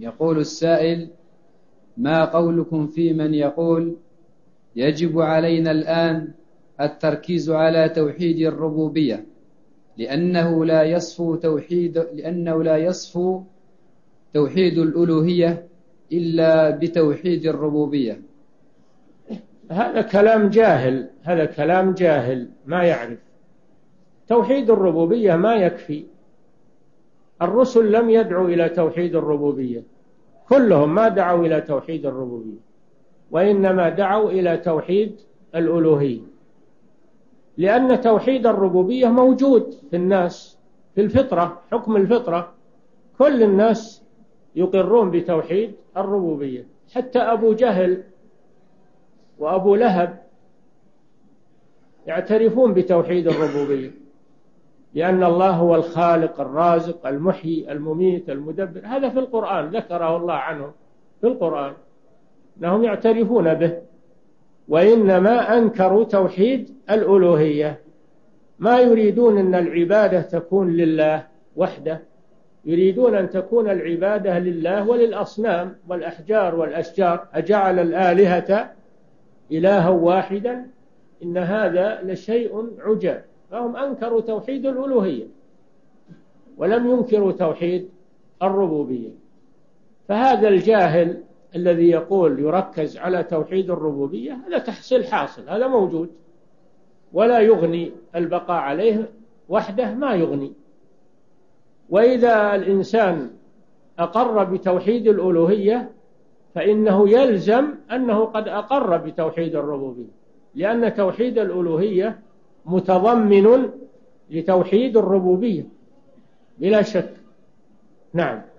يقول السائل: ما قولكم في من يقول يجب علينا الآن التركيز على توحيد الربوبية لأنه لا يصفو توحيد الألوهية إلا بتوحيد الربوبية؟ هذا كلام جاهل ما يعرف. توحيد الربوبية ما يكفي. الرسل لم يدعوا إلى توحيد الربوبية، كلهم ما دعوا إلى توحيد الربوبية، وإنما دعوا إلى توحيد الألوهية، لأن توحيد الربوبية موجود في الناس في الفطرة، حكم الفطرة، كل الناس يقرون بتوحيد الربوبية، حتى أبو جهل وأبو لهب يعترفون بتوحيد الربوبية، لأن الله هو الخالق الرازق المحيي المميت المدبر. هذا في القرآن ذكره الله عنه في القرآن أنهم يعترفون به، وإنما أنكروا توحيد الألوهية، ما يريدون أن العبادة تكون لله وحده، يريدون أن تكون العبادة لله وللأصنام والأحجار والأشجار. أجعل الآلهة إلها واحدا إن هذا لشيء عجاب. فهم أنكروا توحيد الألوهية ولم ينكروا توحيد الربوبية. فهذا الجاهل الذي يقول يركز على توحيد الربوبية هذا تحصيل حاصل، هذا موجود ولا يغني، البقاء عليه وحده ما يغني. وإذا الإنسان أقر بتوحيد الألوهية فإنه يلزم أنه قد أقر بتوحيد الربوبية، لأن توحيد الألوهية متضمن لتوحيد الربوبية بلا شك. نعم.